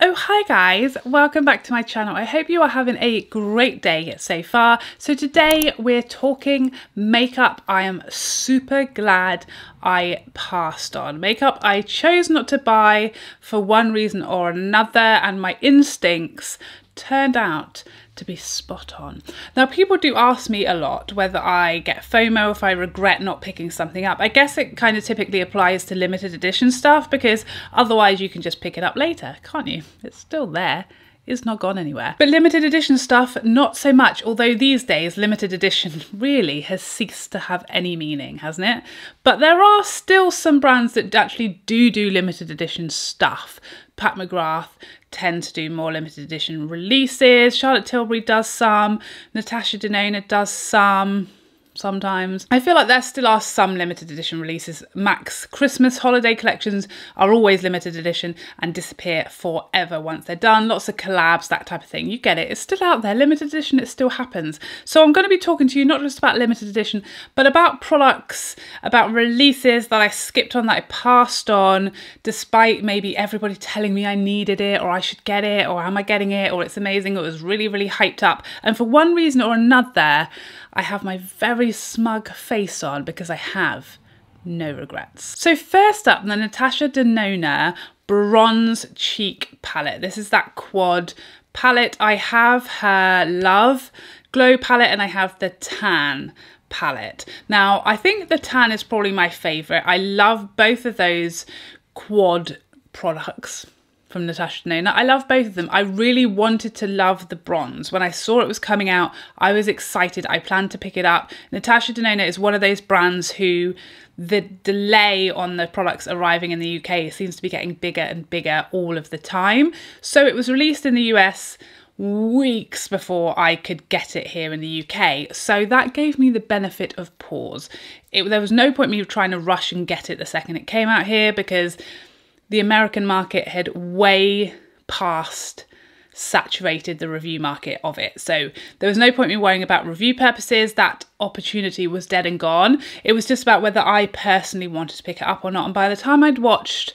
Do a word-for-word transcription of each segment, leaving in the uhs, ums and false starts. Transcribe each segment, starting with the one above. Oh hi guys, welcome back to my channel. I hope you are having a great day so far. So today we're talking makeup I am super glad I passed on. Makeup I chose not to buy for one reason or another, and my instincts turned out to be spot on. Now people do ask me a lot whether I get FOMO, if I regret not picking something up. I guess it kind of typically applies to limited edition stuff because otherwise you can just pick it up later, can't you? It's still there. It's not gone anywhere. But limited edition stuff, not so much, although these days limited edition really has ceased to have any meaning, hasn't it? But there are still some brands that actually do do limited edition stuff. Pat McGrath tend to do more limited edition releases. Charlotte Tilbury does some. Natasha Denona does some. Sometimes. I feel like there still are some limited edition releases. Max Christmas holiday collections are always limited edition and disappear forever once they're done. Lots of collabs, that type of thing. You get it. It's still out there. Limited edition, it still happens. So I'm going to be talking to you not just about limited edition, but about products, about releases that I skipped on, that I passed on, despite maybe everybody telling me I needed it or I should get it or am I getting it or it's amazing or it was really, really hyped up. And for one reason or another, I have my very smug face on because I have no regrets. So first up, the Natasha Denona Bronze Cheek Palette. This is that quad palette. I have her Love Glow palette and I have the Tan palette. Now, I think the Tan is probably my favorite. I love both of those quad products from Natasha Denona. I love both of them. I really wanted to love the bronze. When I saw it was coming out, I was excited. I planned to pick it up. Natasha Denona is one of those brands who the delay on the products arriving in the U K seems to be getting bigger and bigger all of the time. So it was released in the U S weeks before I could get it here in the U K. So that gave me the benefit of pause. It, there was no point in me trying to rush and get it the second it came out here because the American market had way past saturated the review market of it. So there was no point in me worrying about review purposes. That opportunity was dead and gone. It was just about whether I personally wanted to pick it up or not. And by the time I'd watched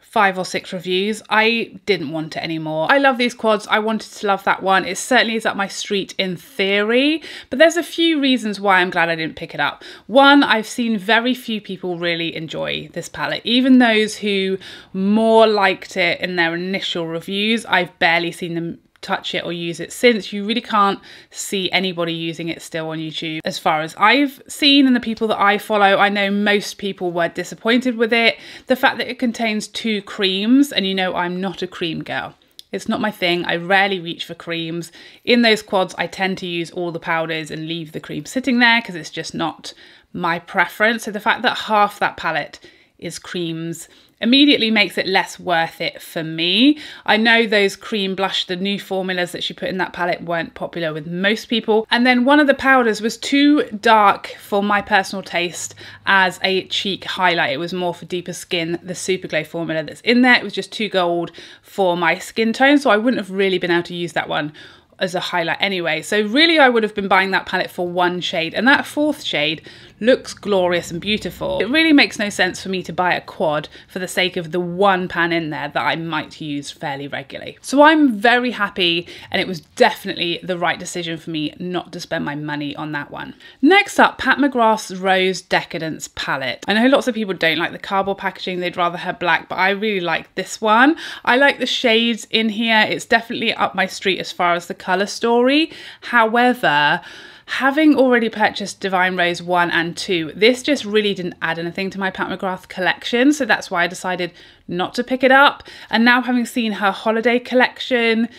five or six reviews, I didn't want it anymore. I love these quads. I wanted to love that one. It certainly is up my street in theory, but there's a few reasons why I'm glad I didn't pick it up. One, I've seen very few people really enjoy this palette. Even those who more liked it in their initial reviews, I've barely seen them touch it or use it since. You really can't see anybody using it still on YouTube as far as I've seen, and the people that I follow, I know most people were disappointed with it. The fact that it contains two creams, and you know I'm not a cream girl. It's not my thing. I rarely reach for creams. In those quads, I tend to use all the powders and leave the cream sitting there because it's just not my preference. So the fact that half that palette is creams immediately makes it less worth it for me. I know those cream blush, the new formulas that she put in that palette, weren't popular with most people. And then one of the powders was too dark for my personal taste as a cheek highlight. It was more for deeper skin. The Super Glow formula that's in there, it was just too gold for my skin tone, so I wouldn't have really been able to use that one as a highlight anyway. So really I would have been buying that palette for one shade, and that fourth shade looks glorious and beautiful. It really makes no sense for me to buy a quad for the sake of the one pan in there that I might use fairly regularly. So I'm very happy, and it was definitely the right decision for me not to spend my money on that one. Next up, Pat McGrath's Rose Decadence palette. I know lots of people don't like the cardboard packaging, they'd rather have black, but I really like this one. I like the shades in here. It's definitely up my street as far as the colour story. However, having already purchased Divine Rose one and two, this just really didn't add anything to my Pat McGrath collection, so that's why I decided not to pick it up. And now having seen her holiday collection,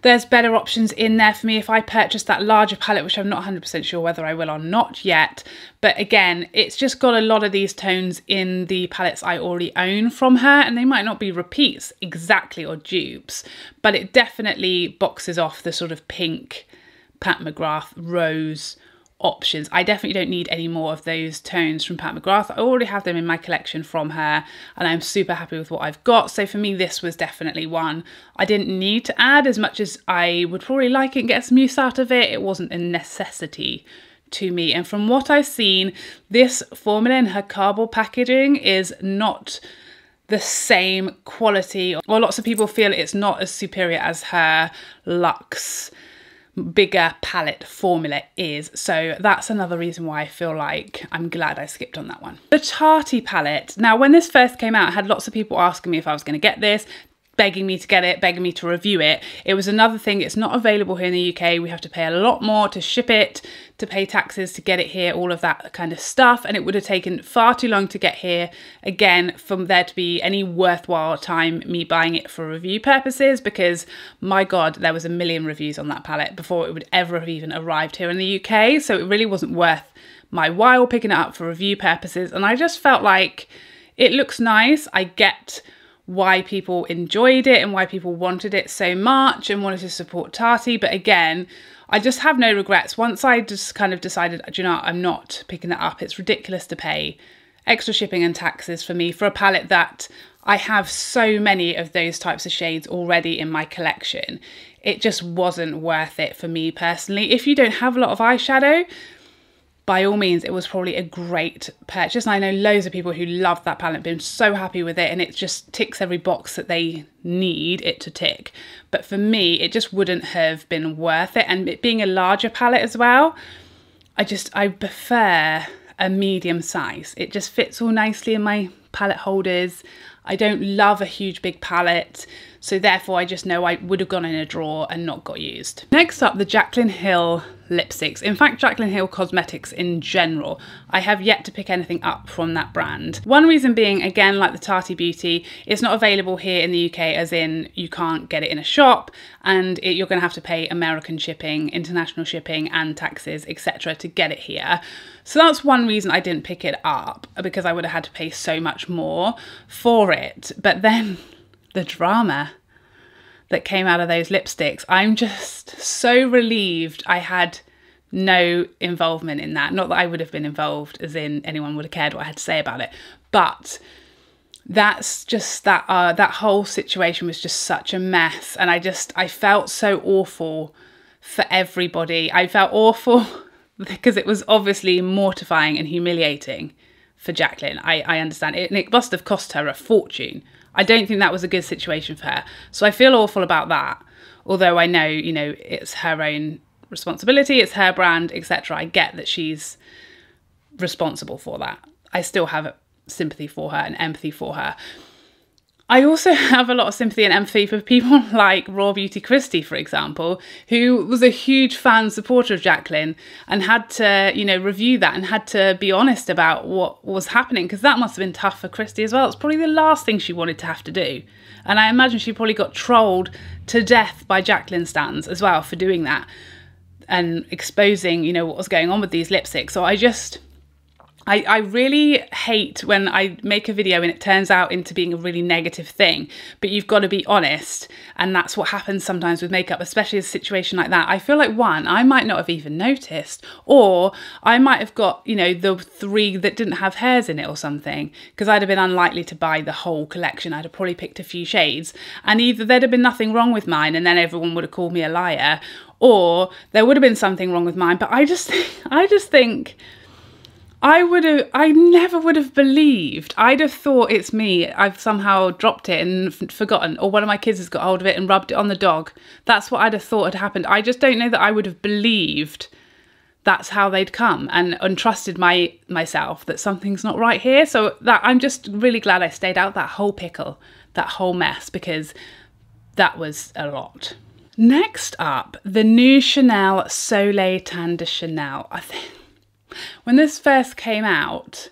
there's better options in there for me if I purchase that larger palette, which I'm not one hundred percent sure whether I will or not yet. But again, it's just got a lot of these tones in the palettes I already own from her, and they might not be repeats exactly or dupes, but it definitely boxes off the sort of pink Pat McGrath rose options. I definitely don't need any more of those tones from Pat McGrath. I already have them in my collection from her, and I'm super happy with what I've got. So for me, this was definitely one I didn't need to add. As much as I would probably like it and get some use out of it, it wasn't a necessity to me. And from what I've seen, this formula in her cardboard packaging is not the same quality, or lots of people feel it's not as superior as her Luxe bigger palette formula is. So that's another reason why I feel like I'm glad I skipped on that one. The Tati palette. Now, when this first came out, I had lots of people asking me if I was going to get this, begging me to get it, begging me to review it. It was another thing, it's not available here in the U K. We have to pay a lot more to ship it, to pay taxes, to get it here, all of that kind of stuff. And it would have taken far too long to get here, again, from there to be any worthwhile time me buying it for review purposes, because my God, there was a million reviews on that palette before it would ever have even arrived here in the U K. So it really wasn't worth my while picking it up for review purposes. And I just felt like it looks nice. I get why people enjoyed it and why people wanted it so much and wanted to support Tati. But again, I just have no regrets. Once I just kind of decided, do you know, I'm not picking that up. It's ridiculous to pay extra shipping and taxes for me for a palette that I have so many of those types of shades already in my collection. It just wasn't worth it for me personally. If you don't have a lot of eyeshadow, by all means, it was probably a great purchase. And I know loads of people who loved that palette, been so happy with it, and it just ticks every box that they need it to tick. But for me, it just wouldn't have been worth it. And it being a larger palette as well, I just, I prefer a medium size. It just fits all nicely in my palette holders. I don't love a huge big palette, so therefore I just know I would have gone in a drawer and not got used. Next up, the Jaclyn Hill lipsticks. In fact, Jaclyn Hill Cosmetics in general. I have yet to pick anything up from that brand. One reason being, again, like the Tati Beauty, it's not available here in the U K, as in you can't get it in a shop, and it, you're gonna have to pay American shipping, international shipping and taxes, et cetera to get it here. So that's one reason I didn't pick it up, because I would have had to pay so much more for it. But then the drama that came out of those lipsticks, I'm just so relieved I had no involvement in that. Not that I would have been involved, as in anyone would have cared what I had to say about it, but that's just that uh, that whole situation was just such a mess, and I just I felt so awful for everybody. I felt awful because it was obviously mortifying and humiliating for Jaclyn. I, I understand it, and it must have cost her a fortune. I don't think that was a good situation for her. So I feel awful about that. Although I know, you know, it's her own responsibility, it's her brand, et cetera. I get that she's responsible for that. I still have sympathy for her and empathy for her. I also have a lot of sympathy and empathy for people like Raw Beauty Christie, for example, who was a huge fan supporter of Jaclyn and had to, you know, review that and had to be honest about what was happening, because that must have been tough for Christie as well. It's probably the last thing she wanted to have to do. And I imagine she probably got trolled to death by Jaclyn stans as well for doing that and exposing, you know, what was going on with these lipsticks. So I just... I, I really hate when I make a video and it turns out into being a really negative thing, but you've got to be honest. And that's what happens sometimes with makeup, especially a situation like that. I feel like, one, I might not have even noticed, or I might have got, you know, the three that didn't have hairs in it or something, because I'd have been unlikely to buy the whole collection. I'd have probably picked a few shades, and either there'd have been nothing wrong with mine and then everyone would have called me a liar, or there would have been something wrong with mine. But I just, I just think... I would have, I never would have believed. I'd have thought it's me. I've somehow dropped it and f forgotten, or one of my kids has got hold of it and rubbed it on the dog. That's what I'd have thought had happened. I just don't know that I would have believed that's how they'd come, and, and trusted my, myself that something's not right here. So that I'm just really glad I stayed out that whole pickle, that whole mess, because that was a lot. Next up, the new Chanel Soleil Tan de Chanel. I think when this first came out,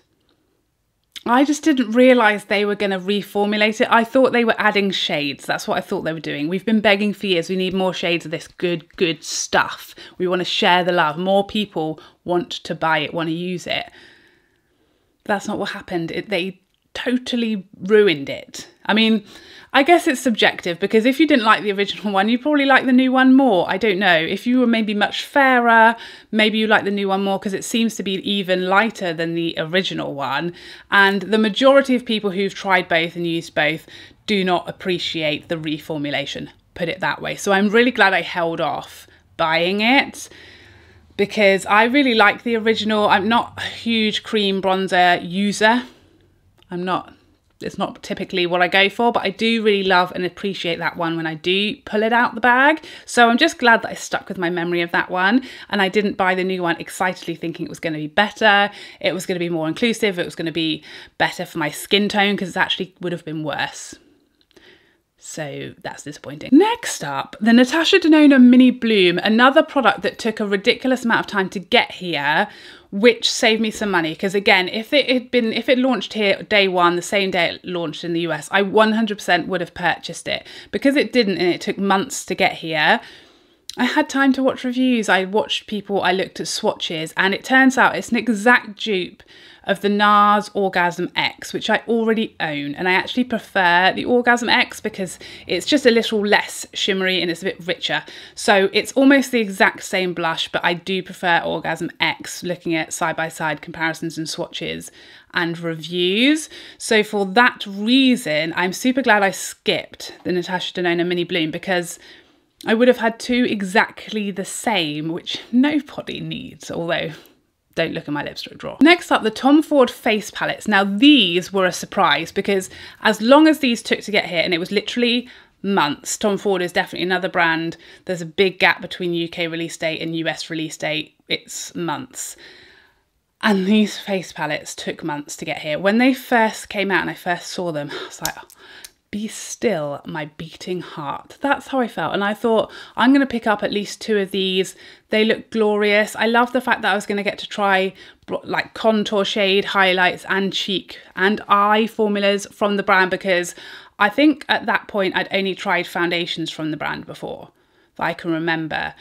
I just didn't realise they were going to reformulate it. I thought they were adding shades. That's what I thought they were doing. We've been begging for years. We need more shades of this good, good stuff. We want to share the love. More people want to buy it, want to use it. That's not what happened. It, they totally ruined it. I mean, I guess it's subjective, because if you didn't like the original one, you probably like the new one more. I don't know. If you were maybe much fairer, maybe you like the new one more, because it seems to be even lighter than the original one. And the majority of people who've tried both and used both do not appreciate the reformulation, put it that way. So I'm really glad I held off buying it, because I really like the original. I'm not a huge cream bronzer user. I'm not It's not typically what I go for, but I do really love and appreciate that one when I do pull it out the bag. So I'm just glad that I stuck with my memory of that one, and I didn't buy the new one excitedly thinking it was going to be better, it was going to be more inclusive, it was going to be better for my skin tone, because it actually would have been worse. So that's disappointing. Next up, the Natasha Denona Mini Bloom, another product that took a ridiculous amount of time to get here, which saved me some money. Because again, if it had been, if it launched here day one, the same day it launched in the U S, I one hundred percent would have purchased it. Because it didn't, and it took months to get here, I had time to watch reviews, I watched people, I looked at swatches, and it turns out it's an exact dupe of the NARS Orgasm X, which I already own, and I actually prefer the Orgasm X because it's just a little less shimmery and it's a bit richer. So it's almost the exact same blush, but I do prefer Orgasm X, looking at side-by-side comparisons and swatches and reviews. So for that reason, I'm super glad I skipped the Natasha Denona Mini Bloom, because I would have had two exactly the same, which nobody needs, although don't look at my lipstick drawer. Next up, the Tom Ford face palettes. Now these were a surprise, because as long as these took to get here, and it was literally months, Tom Ford is definitely another brand. There's a big gap between U K release date and U S release date, it's months. And these face palettes took months to get here. When they first came out and I first saw them, I was like, oh, be still my beating heart. That's how I felt. And I thought, I'm going to pick up at least two of these. They look glorious. I love the fact that I was going to get to try like contour, shade, highlights and cheek and eye formulas from the brand, because I think at that point I'd only tried foundations from the brand before that I can remember.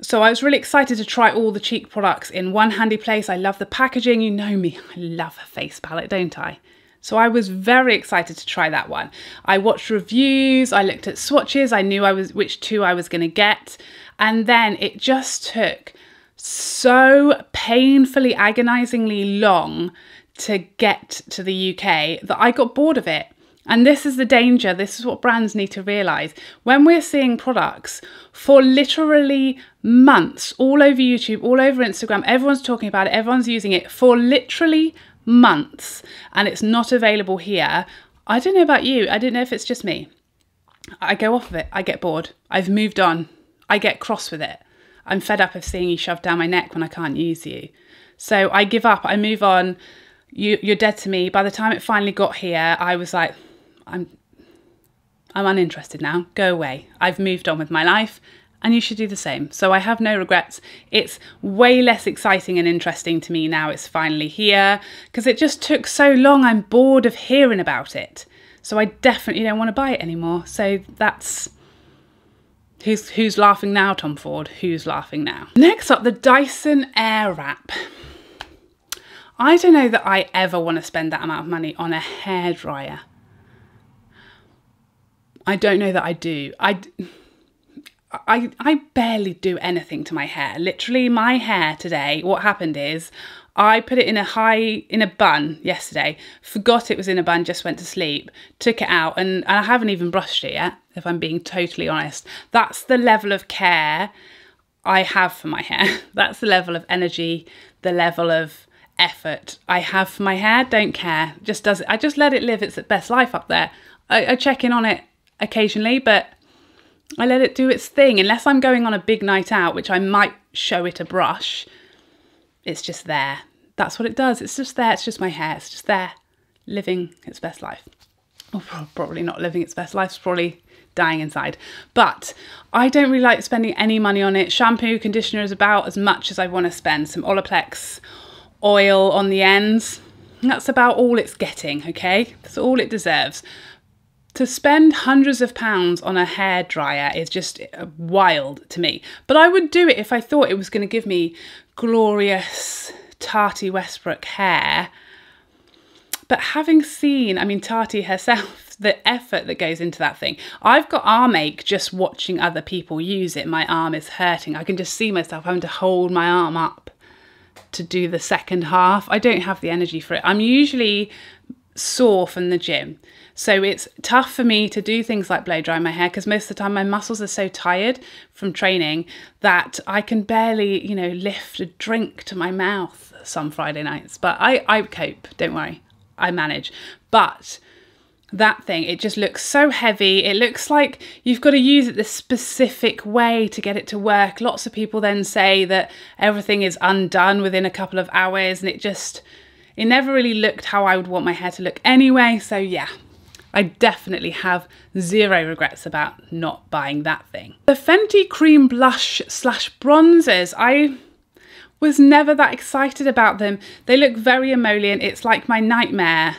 So I was really excited to try all the cheek products in one handy place. I love the packaging. You know me, I love a face palette, don't I? So I was very excited to try that one. I watched reviews, I looked at swatches, I knew I was which two I was going to get. And then it just took so painfully, agonizingly long to get to the U K that I got bored of it. And this is the danger. This is what brands need to realize. When we're seeing products for literally months, all over YouTube, all over Instagram, everyone's talking about it, everyone's using it for literally months, and it's not available here. I don't know about you. I don't know if it's just me. I go off of it. I get bored. I've moved on. I get cross with it. I'm fed up of seeing you shoved down my neck when I can't use you. So I give up. I move on. You, you're dead to me. By the time it finally got here, I was like, I'm, I'm uninterested now. Go away. I've moved on with my life. And you should do the same. So I have no regrets. It's way less exciting and interesting to me now it's finally here, because it just took so long. I'm bored of hearing about it. So I definitely don't want to buy it anymore. So that's, who's, who's laughing now, Tom Ford? Who's laughing now? Next up, the Dyson Airwrap. I don't know that I ever want to spend that amount of money on a hairdryer. I don't know that I do. I... I, I barely do anything to my hair. Literally my hair today, what happened is I put it in a high, in a bun yesterday, forgot it was in a bun, just went to sleep, took it out, and, and I haven't even brushed it yet, if I'm being totally honest. That's the level of care I have for my hair. That's the level of energy, the level of effort I have for my hair. Don't care, just does it. I just let it live its best life up there. I, I check in on it occasionally, but I let it do its thing. Unless I'm going on a big night out, which I might show it a brush, it's just there. That's what it does. It's just there. It's just my hair. It's just there, living its best life. Or probably not living its best life. It's probably dying inside. But I don't really like spending any money on it. Shampoo, conditioner is about as much as I want to spend. Some Olaplex oil on the ends. That's about all it's getting, okay? That's all it deserves. To spend hundreds of pounds on a hairdryer is just wild to me. But I would do it if I thought it was going to give me glorious Tati Westbrook hair. But having seen, I mean, Tati herself, the effort that goes into that thing. I've got arm ache just watching other people use it. My arm is hurting. I can just see myself having to hold my arm up to do the second half. I don't have the energy for it. I'm usually sore from the gym. So it's tough for me to do things like blow dry my hair, because most of the time my muscles are so tired from training that I can barely, you know, lift a drink to my mouth some Friday nights. But I, I cope, don't worry, I manage. But that thing. It just looks so heavy. It looks like you've got to use it this specific way to get it to work. Lots of people then say that everything is undone within a couple of hours, and it just, it never really looked how I would want my hair to look anyway. So yeah, I definitely have zero regrets about not buying that thing. The Fenty Cream Blush slash Bronzers, I was never that excited about them. They look very emollient. It's like my nightmare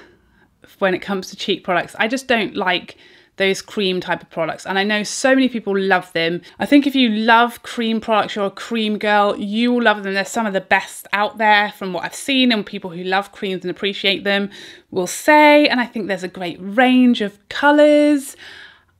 when it comes to cheek products. I just don't like those cream type of products, and I know so many people love them. I think if you love cream products, you're a cream girl, you will love them. They're some of the best out there from what I've seen, and people who love creams and appreciate them will say, and I think there's a great range of colours.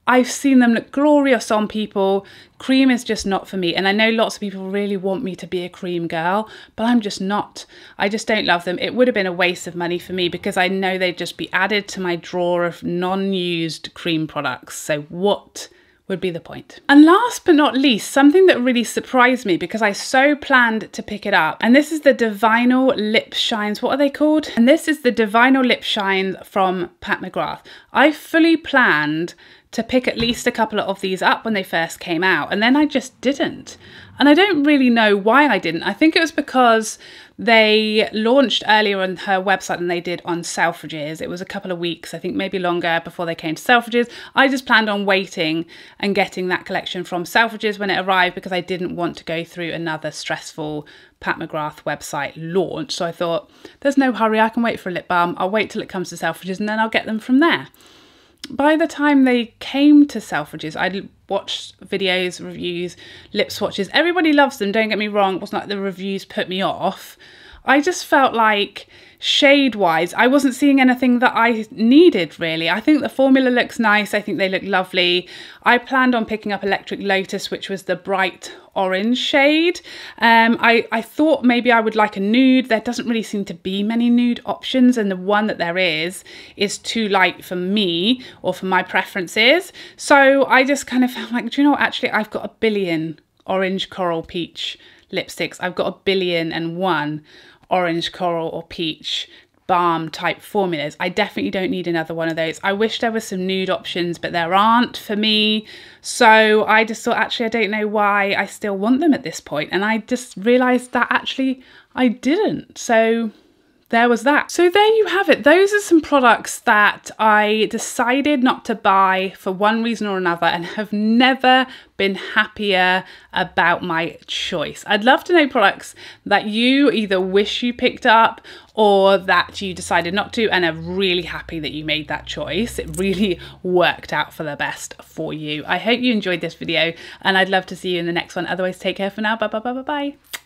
I've seen them look glorious on people. Cream is just not for me, and I know lots of people really want me to be a cream girl, but I'm just not. I just don't love them. It would have been a waste of money for me, because I know they'd just be added to my drawer of non-used cream products, so what would be the point? And last but not least, something that really surprised me because I so planned to pick it up, and this is the Divinyl Lip Shines. What are they called? And this is the Divinyl Lip Shines from Pat McGrath. I fully planned to pick at least a couple of these up when they first came out, and then I just didn't. And I don't really know why I didn't. I think it was because they launched earlier on her website than they did on Selfridges. It was a couple of weeks, I think maybe longer, before they came to Selfridges. I just planned on waiting and getting that collection from Selfridges when it arrived, because I didn't want to go through another stressful Pat McGrath website launch. So I thought, there's no hurry, I can wait for a lip balm. I'll wait till it comes to Selfridges and then I'll get them from there. By the time they came to Selfridges, I watched videos, reviews, lip swatches. Everybody loves them, don't get me wrong. It wasn't like the reviews put me off. I just felt like shade-wise, I wasn't seeing anything that I needed, really. I think the formula looks nice. I think they look lovely. I planned on picking up Electric Lotus, which was the bright orange shade. Um, I, I thought maybe I would like a nude. There doesn't really seem to be many nude options, and the one that there is is too light for me or for my preferences. So I just kind of felt like, do you know what? Actually, I've got a billion orange, coral, peach lipsticks. I've got a billion and one orange, coral or peach balm type formulas. I definitely don't need another one of those. I wish there were some nude options, but there aren't for me. So I just thought, actually, I don't know why I still want them at this point. And I just realized that actually I didn't. So there was that. So there you have it. Those are some products that I decided not to buy for one reason or another, and have never been happier about my choice. I'd love to know products that you either wish you picked up or that you decided not to and are really happy that you made that choice. It really worked out for the best for you. I hope you enjoyed this video, and I'd love to see you in the next one. Otherwise, take care for now. Bye, bye, bye, bye, bye.